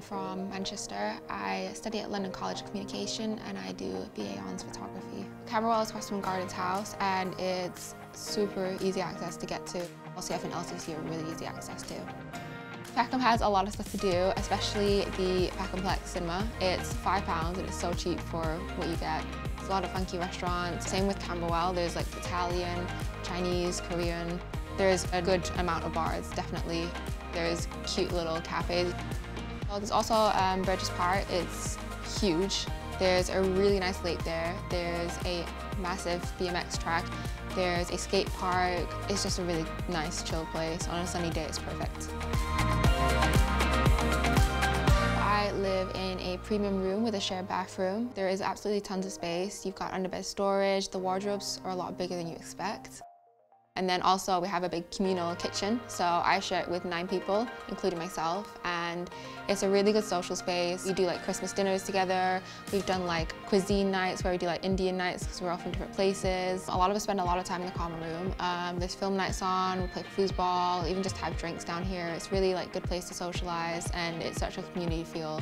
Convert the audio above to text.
I'm from Manchester. I study at London College of Communication and I do BA Hons Photography. Camberwell is Westminster Gardens House and it's super easy access to get to. LCF and LCC are really easy access to. Peckham has a lot of stuff to do, especially the Peckhamplex cinema. It's £5 and it's so cheap for what you get. There's a lot of funky restaurants. Same with Camberwell, there's like Italian, Chinese, Korean. There's a good amount of bars, definitely. There's cute little cafes. There's also Burgess Park, it's huge. There's a really nice lake there. There's a massive BMX track. There's a skate park. It's just a really nice, chill place. On a sunny day, it's perfect. I live in a premium room with a shared bathroom. There is absolutely tons of space. You've got underbed storage. The wardrobes are a lot bigger than you expect. And then also we have a big communal kitchen. So I share it with 9 people, including myself. And it's a really good social space. We do like Christmas dinners together. We've done like cuisine nights where we do like Indian nights because we're all from different places. A lot of us spend a lot of time in the common room. There's film nights on, we play foosball, even just have drinks down here. It's really like a good place to socialize and it's such a community feel.